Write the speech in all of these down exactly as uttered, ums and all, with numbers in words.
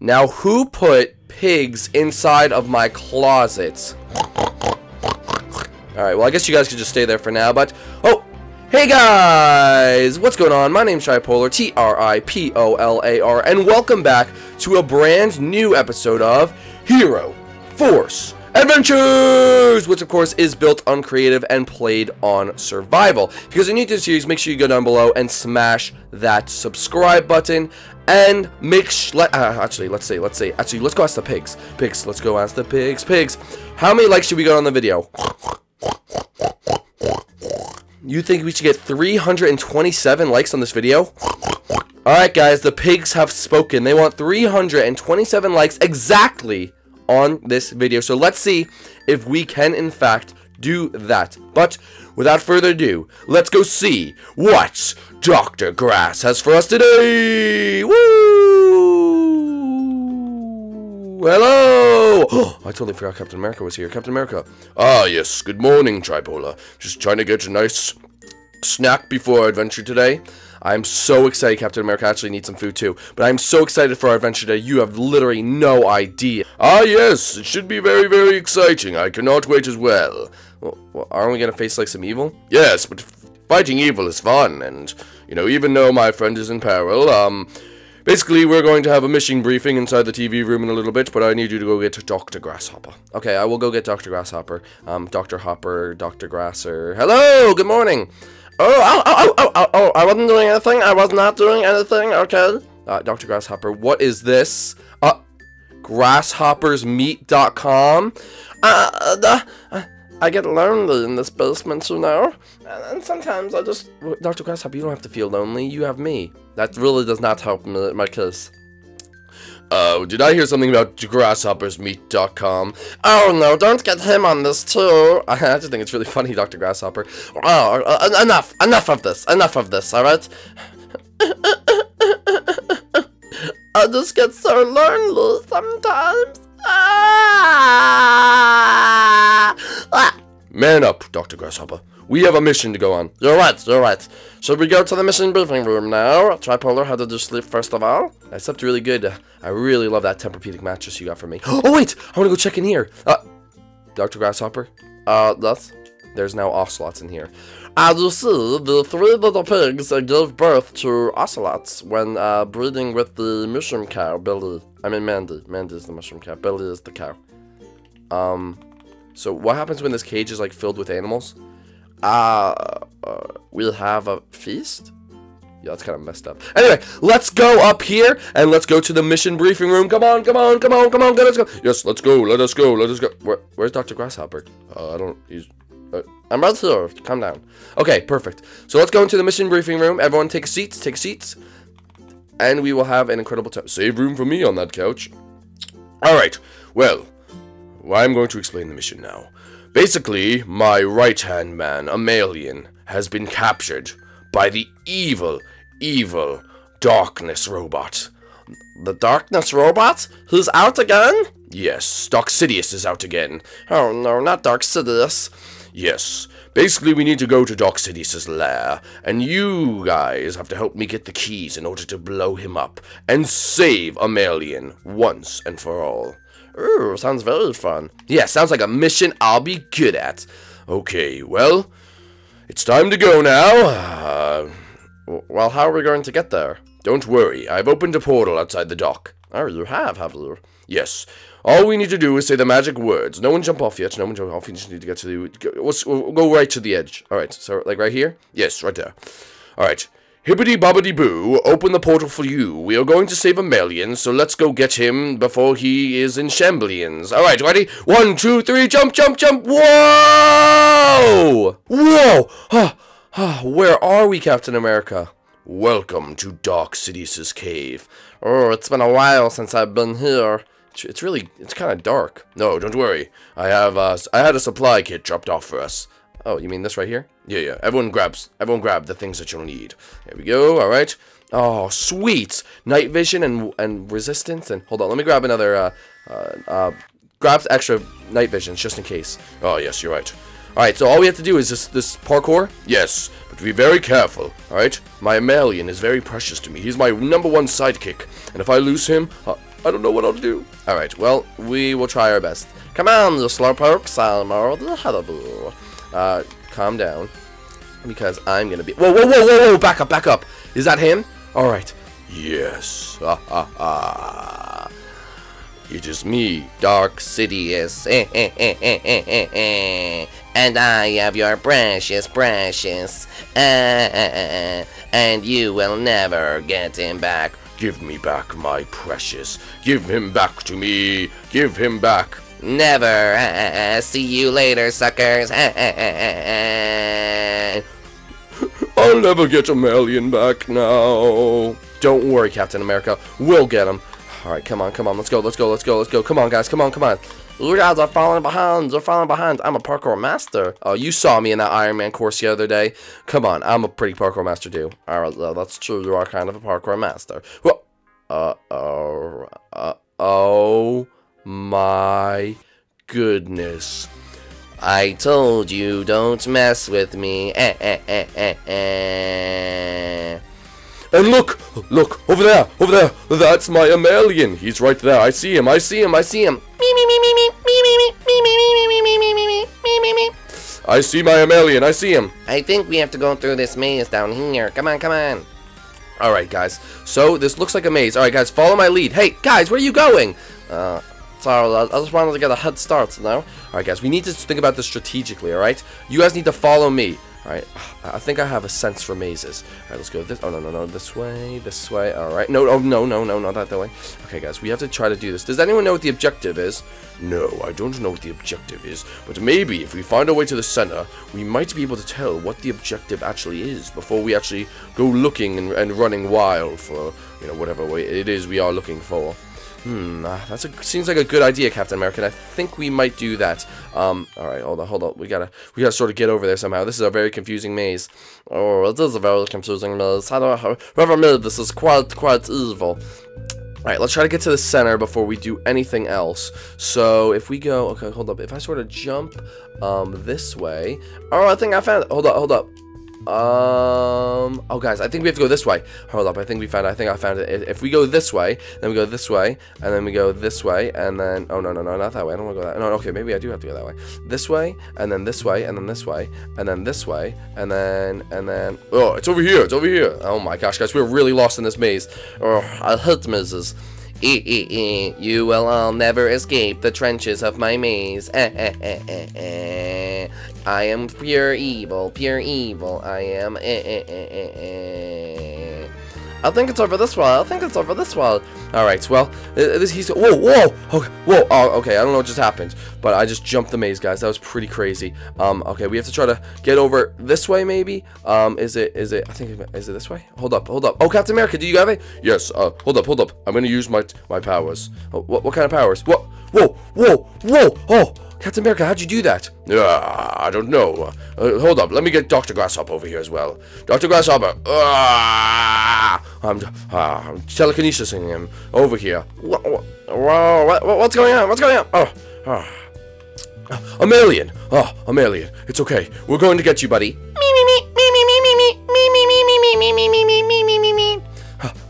Now who put pigs inside of my closets? Alright, well I guess you guys could just stay there for now, but... Oh! Hey guys! What's going on? My name's Tripolar, T R I P O L A R, and welcome back to a brand new episode of Hero Force Adventures, which of course is built on creative and played on survival. If you guys are new to the series, make sure you go down below and smash that subscribe button, and make sh let, uh, actually let's see let's see actually let's go ask the pigs pigs let's go ask the pigs pigs how many likes should we get on the video? You think we should get three hundred twenty-seven likes on this video? Alright guys, the pigs have spoken. They want three hundred twenty-seven likes exactly on this video, so let's see if we can in fact do that. But without further ado, let's go see what Doctor Grass has for us today. Woo! Hello! Oh, I totally forgot Captain America was here. Captain America. Ah yes, good morning, Tripolar. Just trying to get a nice snack before our adventure today. I'm so excited. Captain America actually needs some food too, but I'm so excited for our adventure today. You have literally no idea. Ah yes, it should be very, very exciting. I cannot wait as well. Well, aren't we gonna face like some evil? Yes, but fighting evil is fun, and you know, even though my friend is in peril, um, basically we're going to have a mission briefing inside the T V room in a little bit, but I need you to go get Doctor Grasshopper. Okay, I will go get Doctor Grasshopper. Um, Doctor Hopper, Doctor Grasser. Hello, good morning. Oh, oh, oh, oh, oh, I wasn't doing anything. I was not doing anything. Okay. Uh, Doctor Grasshopper, what is this? Uh, grasshoppers meat dot com. Uh, uh, uh, I get lonely in this basement, you know. And sometimes I just... Doctor Grasshopper, you don't have to feel lonely. You have me. That really does not help me, my case. Oh, uh, did I hear something about grasshoppers meat dot com? Oh no, don't get him on this too. I just think it's really funny, Doctor Grasshopper. Oh, uh, enough, enough of this, enough of this, alright? I just get so lonely sometimes. Man up, Doctor Grasshopper. We have a mission to go on. You're right, you're right. Should we go to the mission briefing room now? Tripolar, how did you sleep first of all? I slept really good. I really love that Tempur-Pedic mattress you got for me. Oh wait, I wanna go check in here. Uh, Doctor Grasshopper? Uh, that's, there's now ocelots in here. As you see, the three little pigs gave birth to ocelots when uh, breeding with the mushroom cow, Billy. I mean Mandy, Mandy is the mushroom cow, Billy is the cow. Um, so what happens when this cage is like filled with animals? Uh, uh, we'll have a feast? Yeah, that's kind of messed up. Anyway, let's go up here, and let's go to the mission briefing room. Come on, come on, come on, come on, let's go. Yes, let's go, let us go, let us go. Where, where's Doctor Grasshopper? Uh, I don't, he's, uh, I'm right here, calm down. Okay, perfect. So let's go into the mission briefing room. Everyone take seats, take seats. And we will have an incredible time. Save room for me on that couch. Alright, well, I'm going to explain the mission now. Basically, my right-hand man, Amelion, has been captured by the evil, evil darkness robot. The darkness robot? Who's out again? Yes, Dark Sidious is out again. Oh no, not Dark Sidious. Yes, basically we need to go to Dark Sidious's lair, and you guys have to help me get the keys in order to blow him up and save Amelion once and for all. Ooh, sounds very fun. Yeah, sounds like a mission I'll be good at. Okay, well, it's time to go now. Uh, well, how are we going to get there? Don't worry, I've opened a portal outside the dock. Oh, you have, have you? Yes. All we need to do is say the magic words. No one jump off yet. No one jump off. You just need to get to the... Go, we'll go right to the edge. All right, so like right here? Yes, right there. All right. Hibbity-bobbity-boo, open the portal for you. We are going to save Amelion, so let's go get him before he is in shamblions. Alright, ready? One, two, three, jump, jump, jump! Whoa! Whoa! Huh, huh, where are we, Captain America? Welcome to Dark Sidious's cave. Oh, it's been a while since I've been here. It's really, it's kind of dark. No, don't worry. I have, uh, I had a supply kit dropped off for us. Oh, you mean this right here? Yeah, yeah. Everyone grabs, everyone grab the things that you'll need. There we go. All right. Oh, sweet. Night vision and and resistance and hold on. Let me grab another. Uh, uh, uh grab extra night visions just in case. Oh yes, you're right. All right. So all we have to do is this this parkour. Yes, but be very careful. All right. My Amelion is very precious to me. He's my number one sidekick, and if I lose him, uh, I don't know what I'll do. Alright, well, we will try our best. Come on, little slowpokes. I'm all the hullabaloo. Uh, calm down. Because I'm gonna be. Whoa, whoa, whoa, whoa, whoa! Back up, back up! Is that him? Alright. Yes. Ah, ah, ah. It is me, Dark Sidious. Eh, eh, eh, eh, eh, eh, eh. And I have your precious, precious. Eh, eh, eh. And you will never get him back. Give me back my precious. Give him back to me. Give him back. Never. Uh, see you later, suckers. I'll never get Amelion back now. Don't worry, Captain America. We'll get him. All right, come on, come on. Let's go, let's go, let's go, let's go. Come on, guys. Come on, come on. Look out, they're falling behind. They're falling behind. I'm a parkour master. Oh, you saw me in that Iron Man course the other day. Come on. I'm a pretty parkour master, too. All right, well, that's true. You are kind of a parkour master. Well, uh-oh. Uh-oh. My goodness. I told you don't mess with me. Eh, eh, eh, eh, eh. And look, look, over there, over there. That's my Amelion. He's right there. I see him, I see him, I see him. Me, me, me, me, me, me, me, me, me, me, me, me, me, me, me, me. I see my Amelion. I see him. I think we have to go through this maze down here. Come on, come on. All right, guys. So this looks like a maze. All right, guys, follow my lead. Hey, guys, where are you going? Uh... Sorry, I just wanted to get a head start now. Alright, guys, we need to think about this strategically, alright? You guys need to follow me. Alright, I think I have a sense for mazes. Alright, let's go this. Oh, no, no, no, this way, this way. Alright, no, oh, no, no, no, not that way. Okay, guys, we have to try to do this. Does anyone know what the objective is? No, I don't know what the objective is. But maybe if we find our way to the center, we might be able to tell what the objective actually is before we actually go looking and, and running wild for, you know, whatever way it is we are looking for. Hmm, uh, that's a, seems like a good idea, Captain America. I think we might do that. Um, all right, hold on, hold on. We gotta, we gotta sort of get over there somehow. This is a very confusing maze. Oh, it is a very confusing maze. How do I, whoever made this is quite, quite evil. All right, let's try to get to the center before we do anything else. So if we go, okay, hold up. If I sort of jump, um, this way. Oh, I think I found it. Hold up, hold up. Um, oh guys, I think we have to go this way. Hold up, I think we found, I think I found it. If we go this way, then we go this way, and then we go this way, and then, oh no, no, no, not that way, I don't want to go that, no, okay, maybe I do have to go that way. This way, and then this way, and then this way, and then this way, and then, and then, oh, it's over here, it's over here. Oh my gosh, guys, we're really lost in this maze. Oh, I hate mazes. E e e, you will all never escape the trenches of my maze. Eh, eh, eh, eh, eh. I am pure evil, pure evil. I am. Eh, eh, eh, eh, eh. I think it's over this wall. I think it's over this wall. All right. Well, this he's. Whoa, whoa, okay, whoa. Oh, okay. I don't know what just happened, but I just jumped the maze, guys. That was pretty crazy. Um. Okay. We have to try to get over this way, maybe. Um. Is it? Is it? I think. Is it this way? Hold up. Hold up. Oh, Captain America, do you have it? Yes. Uh. Hold up. Hold up. I'm gonna use my my powers. Oh, what? What kind of powers? What? Whoa. Whoa. Whoa. Oh. Captain America, how'd you do that? Uh, I don't know. Uh, hold up, let me get Doctor Grasshopper over here as well. Doctor Grasshopper, uh, I'm, uh, I'm telekinesising him over here. Whoa, whoa, what, what's going on? What's going on? Oh, oh. Amelion, oh, Amelion, it's okay. We're going to get you, buddy.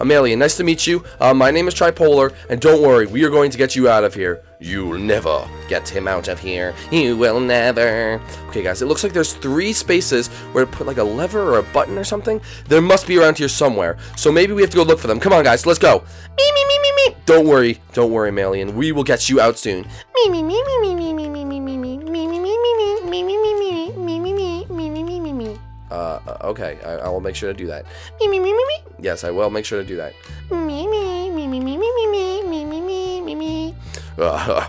Amelion, nice to meet you. Uh, my name is Tripolar, and don't worry, we are going to get you out of here. You'll never get him out of here. You will never. Okay, guys, it looks like there's three spaces where to put like a lever or a button or something. There must be around here somewhere, so maybe we have to go look for them. Come on, guys, let's go. Me, me, me, me, me. Don't worry, don't worry, Amelion. We will get you out soon. Me, me, me, me, me, me, me, me, me, me, me, me, me, me, me, me, me, me, me. Uh, okay, I, I will make sure to do that. Me, me, me, me, me. Yes, I will make sure to do that. Me, me, me, me, me, me, me, me, me, me, me, me. Uh,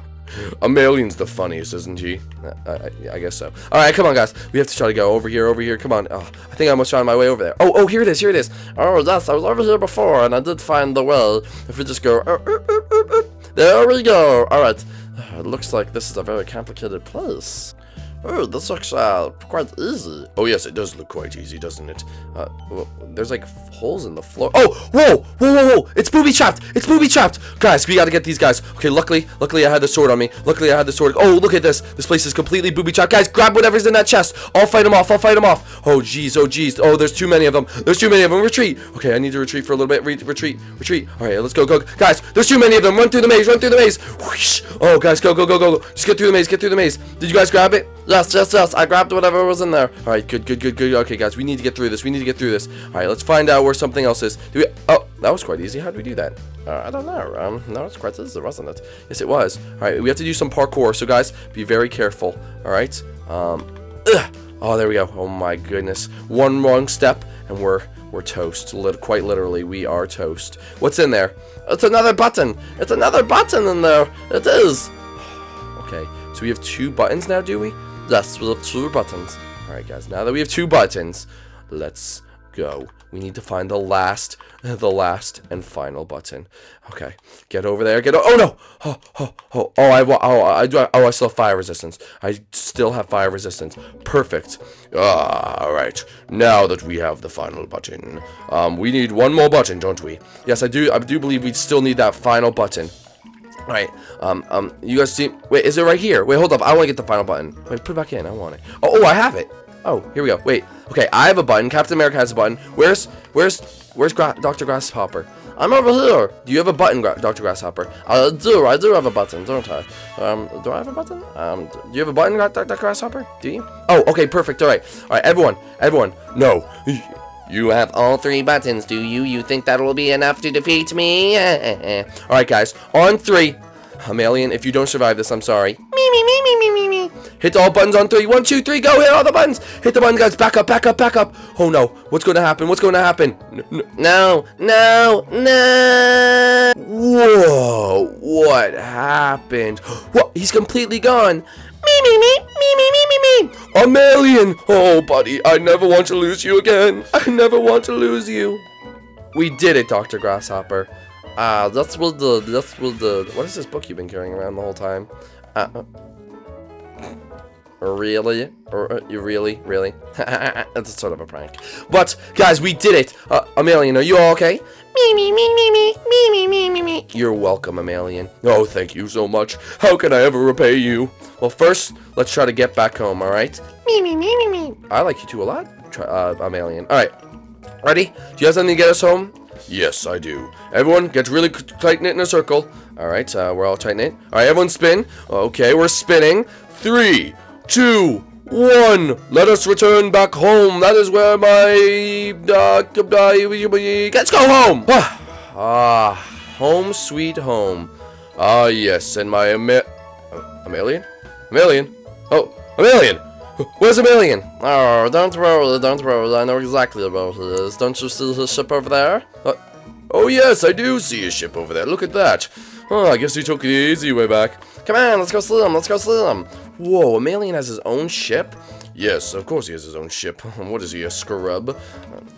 Amelion's the funniest, isn't he? Uh, I, I guess so. All right, come on, guys. We have to try to go over here, over here. Come on. Oh, I think I almost found my way over there. Oh, oh, here it is, here it is. Oh, yes, I was over here before, and I did find the well. If we just go... Uh, uh, uh, uh, uh, there we go. All right. Uh, it looks like this is a very complicated place. Oh, this looks uh, quite easy. Oh yes, it does look quite easy, doesn't it? Uh, well, there's like holes in the floor. Oh, whoa, whoa, whoa, whoa! It's booby trapped! It's booby trapped! Guys, we gotta get these guys. Okay, luckily, luckily I had the sword on me. Luckily I had the sword. Oh, look at this. This place is completely booby trapped. Guys, grab whatever's in that chest. I'll fight them off. I'll fight them off. Oh jeez, oh jeez. Oh, there's too many of them. There's too many of them. Retreat. Okay, I need to retreat for a little bit. Re retreat, retreat. All right, let's go, go, guys. There's too many of them. Run through the maze. Run through the maze. Whoosh. Oh, guys, go, go, go, go, go. Just get through the maze. Get through the maze. Did you guys grab it? Yes, yes, yes. I grabbed whatever was in there. All right, good, good, good, good. Okay, guys, we need to get through this. We need to get through this. All right, let's find out where something else is. Do we? Oh, that was quite easy. How do we do that? Uh, I don't know. Um, no, it's quite easy, wasn't it? Yes, it was. All right, we have to do some parkour. So, guys, be very careful. All right. Um. Ugh. Oh, there we go. Oh my goodness. One wrong step, and we're we're toast. Lit quite literally, we are toast. What's in there? It's another button. It's another button in there. It is. Okay. So we have two buttons now, do we? Yes, we have two buttons. Alright guys, now that we have two buttons, let's go. We need to find the last, the last and final button. Okay, get over there, get o oh no! Oh, oh, oh, oh, I, oh, I, oh, I still have fire resistance. I still have fire resistance. Perfect. Ah, alright, now that we have the final button. Um, we need one more button, don't we? Yes, I do, I do believe we still need that final button. Alright, um, um, you guys see, wait, is it right here? Wait, hold up, I want to get the final button. Wait, put it back in, I want it. Oh, oh, I have it. Oh, here we go, wait, okay, I have a button, Captain America has a button. Where's, where's, where's Gra Doctor Grasshopper? I'm over here. Do you have a button, Gra Doctor Grasshopper? I do, I do have a button, don't I? Um, do I have a button? Um, do you have a button, Doctor Grasshopper? Do you? Oh, okay, perfect, alright. Alright, everyone, everyone, no. You have all three buttons, do you? You think that will be enough to defeat me? Alright, guys. On three. Amelion, if you don't survive this, I'm sorry. Me, me, me, me, me, me, me. Hit all buttons on three. One, two, three, go. Hit all the buttons. Hit the button, guys. Back up, back up, back up. Oh, no. What's going to happen? What's going to happen? No, no, no. Whoa. What happened? What? He's completely gone. Me, me, me, me, me, me, me, me. Amelion! Oh, buddy, I never want to lose you again. I never want to lose you. We did it, Doctor Grasshopper. Ah, uh, that's what the, that's what the, what is this book you've been carrying around the whole time? Uh, really? Or, uh, you really? Really? That's sort of a prank. But, guys, we did it. Uh, Amelion, are you all okay? Me, me, me, me, me, me, me, me, me, me. You're welcome, Amelion. Oh, thank you so much. How can I ever repay you? Well, first, let's try to get back home, all right? Me, me, me, me, me. I like you two a lot, try, uh, Amelion. All right, ready? Do you have something to get us home? Yes, I do. Everyone, get really tight knit in a circle. All right, uh, we're all tight knit. All right, everyone spin. Okay, we're spinning. Three, two, one. Let us return back home. That is where my... Uh, let's go home. Ah, home sweet home. Ah, yes, and my Ame Amelion? Amelion? Oh, Amelion! Where's Amelion? Oh, don't worry, don't worry, I know exactly about this. Don't you see his ship over there? Uh, oh yes, I do see his ship over there, look at that. Oh, I guess he took the easy way back. Come on, let's go see him, let's go see him. Whoa, Amelion has his own ship? Yes, of course he has his own ship. What is he, a scrub?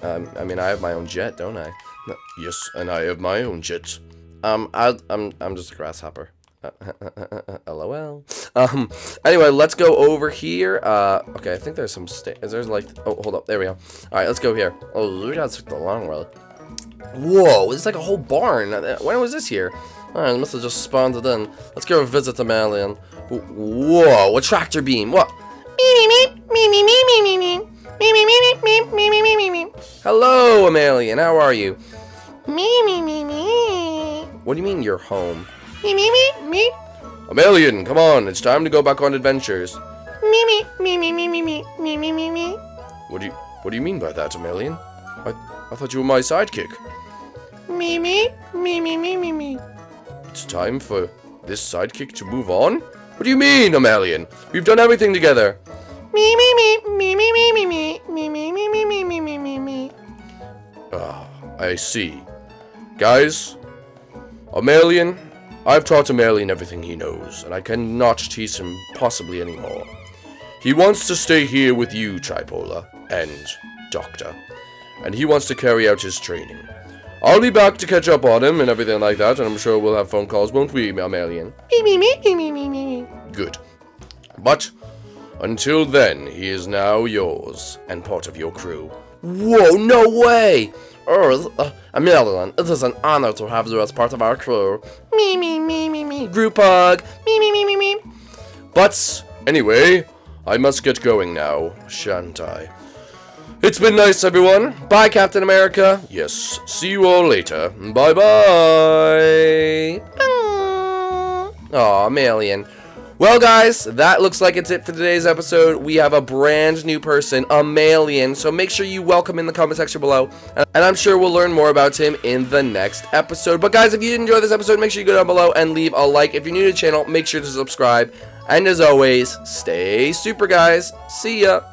Um, I mean, I have my own jet, don't I? No. Yes, and I have my own jet. Um, I, I'm, I'm just a grasshopper. LOL. Um, anyway, let's go over here. Uh, okay, I think there's some sta- is there's like- oh, hold up, there we go. Alright, let's go here. Oh, we gotta take the long road. Whoa, it's like a whole barn. When was this here? Alright, I must have just spawned it in. Let's go visit Amelion. Whoa, a tractor beam. What? Me, me, me, me, me, me, me, me, me, me, me, me, me, me, me, me, me. Hello, Amelion, how are you? Me, me, me, me. What do you mean you're home? Me, me, me, me. Amelion, come on, it's time to go back on adventures. Me, me, me, me, me, me, me, me, me, me, me. What do you, what do you mean by that, Amelion? I, I thought you were my sidekick. Me, me, me, me, me, me, me. It's time for this sidekick to move on? What do you mean, Amelion? We've done everything together. Me, me, me, me, me, me, me, me, me, me, me, me, me, me, me, me, me. Ah, I see. Guys, Amelion... I've taught Amelion everything he knows, and I cannot teach him possibly anymore. He wants to stay here with you, Tripolar, and Doctor, and he wants to carry out his training. I'll be back to catch up on him and everything like that, and I'm sure we'll have phone calls, won't we, Amelion? Me, me, me, me, me, me, me. Good. But Until then, he is now yours, and part of your crew. Whoa, no way! Earth, uh, Amelion, it is an honor to have you as part of our crew. Me, me, me, me, me, group hug. Me, me, me, me, me. But, anyway, I must get going now, shan't I? It's been nice, everyone. Bye, Captain America. Yes, see you all later. Bye-bye. Aw, Amelion. Well, guys, that looks like it's it for today's episode. We have a brand new person, Amelion, so make sure you welcome in the comment section below, and I'm sure we'll learn more about him in the next episode. But, guys, if you did enjoy this episode, make sure you go down below and leave a like. If you're new to the channel, make sure to subscribe, and as always, stay super, guys. See ya.